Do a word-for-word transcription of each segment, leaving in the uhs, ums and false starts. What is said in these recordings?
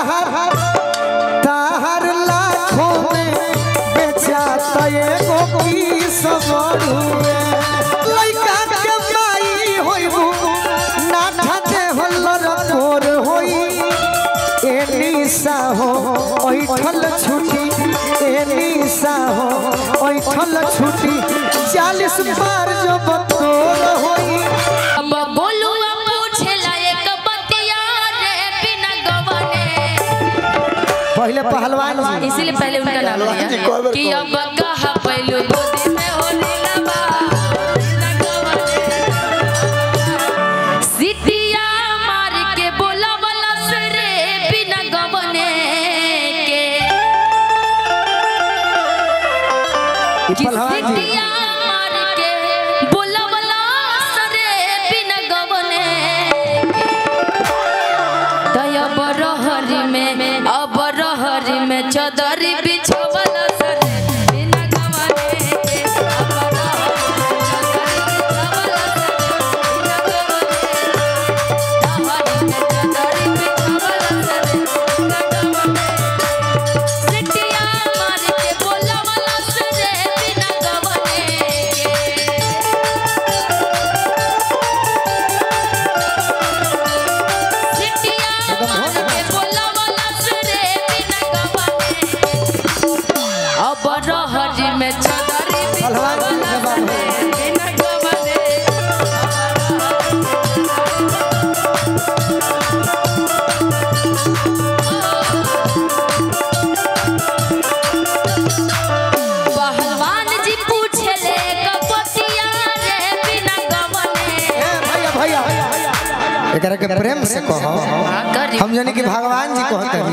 ताहर लाखों में बेचाता ये गोपी सवार हुए लइका के माई होई हो नाथे हल्लर भोर होई ए निशा हो ओई ठल छुटी ए निशा हो ओई ठल छुटी चालीस बार जो बतोर होई अब बोलू पहले पहलवान इसीलिए पहले उनका नाम लिया कि अब कहा पहलू गोदी में होने लगा सितिया मार के बोला वाला सरे बिना गवने के सितिया मार के बोला वाला सरे बिना गवने दया बरहर में अब में चदर बिछावल सर बिना गवने के अब चदर बिछावल सर बिना गवने दहरी में चदर बिछावल सर बिना गवने सिटिया मार के बोलावल सर बिना गवने के सिटिया मार के बोलावल में चदरी बिना गवने पहलवान जी पूछे ले कपतिया रे बिना गवने भैया भैया एकरा के प्रेम से कहो हम जाने कि भगवान जी कहते हैं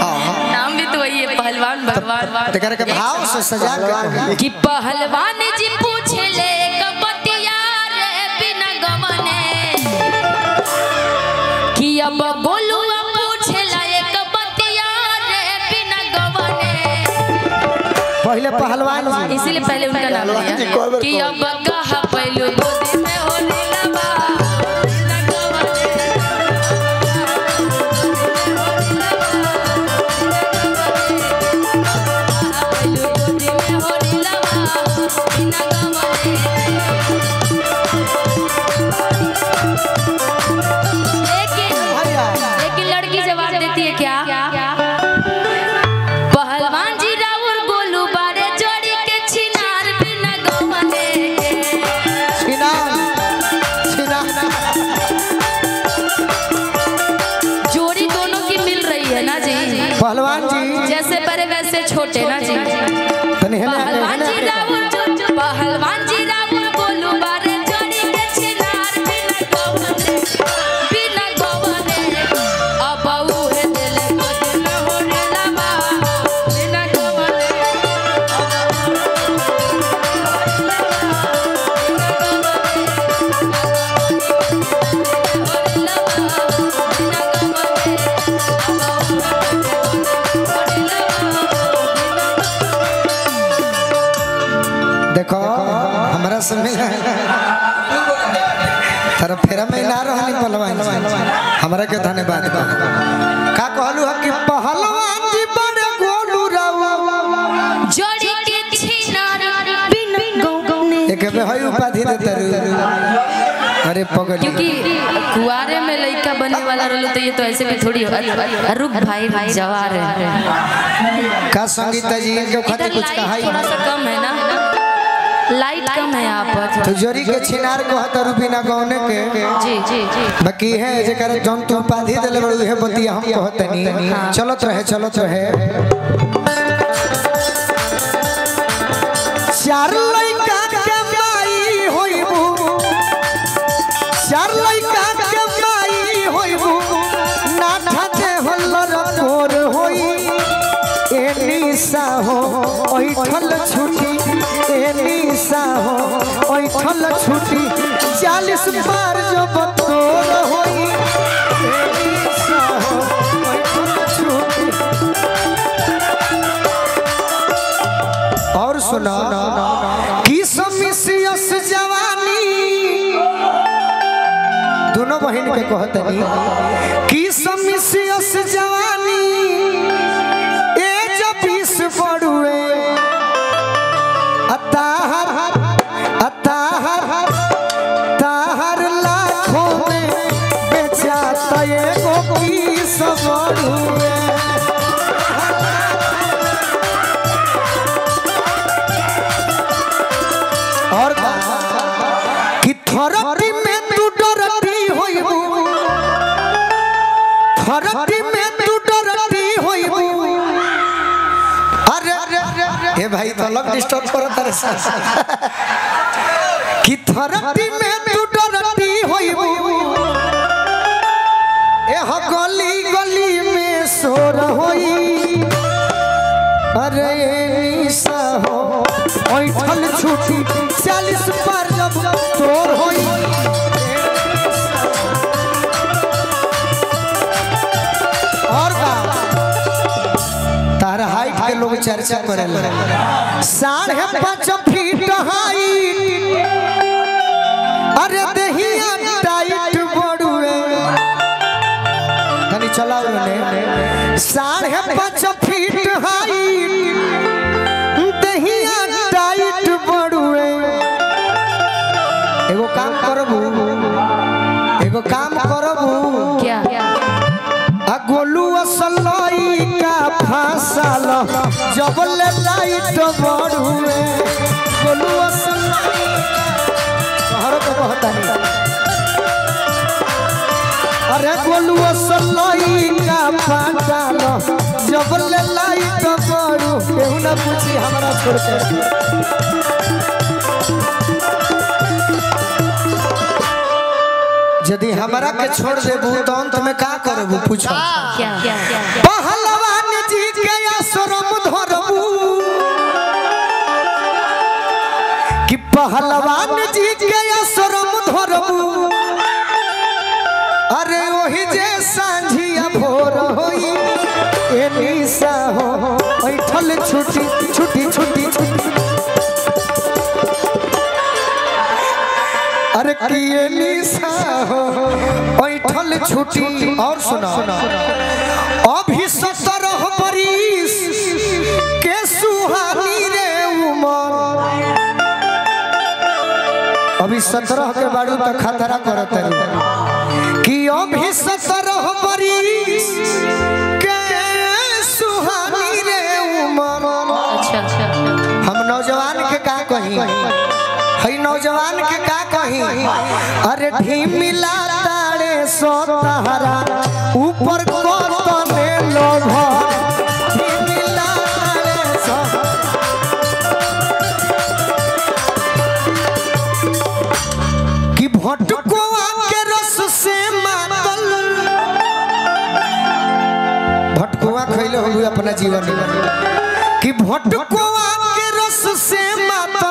हां नाम भी तो वही है पहलवान भगवान तेकर के भाव से सजा के कि पहलवान जी पूछे ले कपतिया रे बिना गवने कि अब बोलू पूछे ले कपतिया रे बिना गवने पहले पहलवान इसीलिए पहले उनका नाम लिया कि अब कहा पहलू गोदी में होने लगा पहलवान जी जैसे बड़े वैसे छोटे ना जी पहलवान जी रावण जो पहलवान जी रावण बोलू बारे जोड़ी के छिनार बिना गवने बिना गवने अब आऊ है दिल गोद में होने लगा बिना गवने देखो हमरा से मिला तरफ फेरा में ना रहनी पहलवान हमरा के धन्यवाद का कहलू हम कि पहलवान जी बड़े गोलू रावा जोड़ी के छिनार बिन गवने एके पे होई उपाधि देतर अरे पगल क्योंकि कुआरे में लइका बने वाला रहलो तो ये तो ऐसे भी थोड़ी रुक भाई भाई जवार है का संगीत जी के खातिर कुछ कहाई थोड़ा सा कम है ना लाइट कम है यहाँ पर तो जोड़ी के छिनार को हतर बिना गवने के जी जी जी बाकी है जेकर जंतु उपाधि देले बड़ू है बतिया हम कहतनी चलत रहे चलत रहे चार लइका के माई होइबू चार लइका के माई होइबू नाथा के हल्लर तोर होई ए निशा हो ओई ठल छुटी ए निशा हो ओई ठल छुटी चालीस बार जो बतोर होई ए निशा हो ओई ठल छुटी और सुना कि समसियस जवानी दोनों बहन के कहतनी कि समसियस जवानी भाई तो अलग डिस्टर्ब करो तेरे साथ कि थरपी में तू डरती होइबू ए हो गली गली में सो रहोई अरे निशा हो ओठल छूटी चालीस पर जब तोर होई और का तारा हाइट के लोग चर्चा करे साढ़े पाँच फीट हाई अरे दहिया टाइट बड़ुए धनी चलाओ ने साढ़े पाँच फीट हाई दहिया टाइट बड़ुए एगो काम करबू एगो काम करबू क्या गोलू असलाई का फासल जब ले लाइट बड़ुए गोलू असलाई शहर तो बहुत है अरे गोलू असलाई का फासल जब ले लाइट बड़ु केहू ना पूछी हमरा छोड़ के यदि हमारा के छोड़ देबू तो अंत में का करबू पूछो क्या क्या पहलवान जी के आश्रम धरबू कि पहलवान जी के आश्रम धरबू अरे ओही जे सांझिया भोर होई ए निशा हो ऐठल छुटी छुटी छुटी अरे किए निशा हो ऐठल छुटी और सुना अभी सत्रह बरिस के सुहानी रे उमर अभी सत्रह के बारू तक खतरा करत है कि अभी सत्रह बरिस के सुहानी रे उमर अच्छा अच्छा हम नौजवान के का कही हई नौजवान के का कही अरे ढीमिला तारे सो तहरा ऊपर कोत में लोभ ढीमिला तारे सो कि भटकोआ के रस से मातल भटकोआ खइले होलू अपना जीवन कि भटकोआ के रस से मातल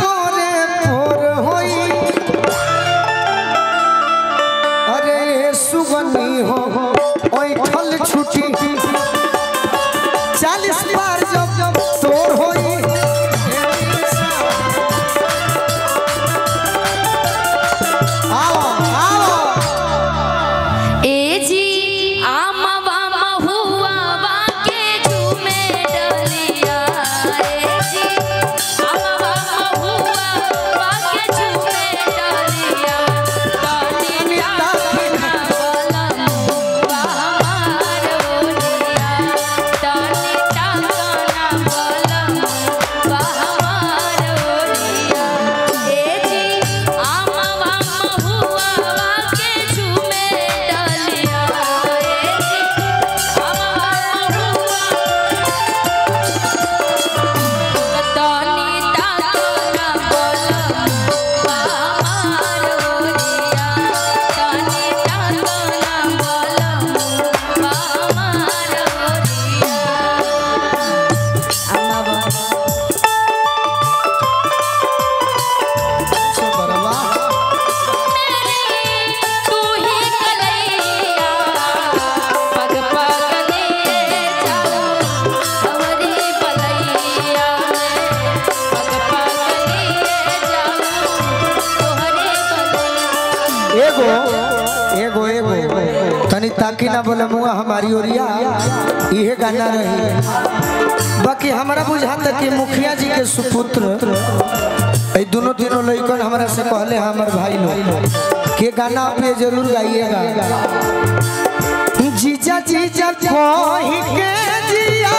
पोरे पोर होई अरे सुगनी हो ऐठल छुटी चालीस बार जब जब तोर होई आओ आओ ए जी आमा बामा हुआ वाके झूमे डलिया ए जी तनी ताकि ना बोले मुआ हमारी ओरिया ये गाना रही बाकी हमारा बुझाता कि मुखिया जी के सुपुत्र ये दोनों तीनों लड़कन हमारा से कहले हमार भाई लोग के गाना पे जरूर गाइएगा। जीजा जीजा खोहि के जिया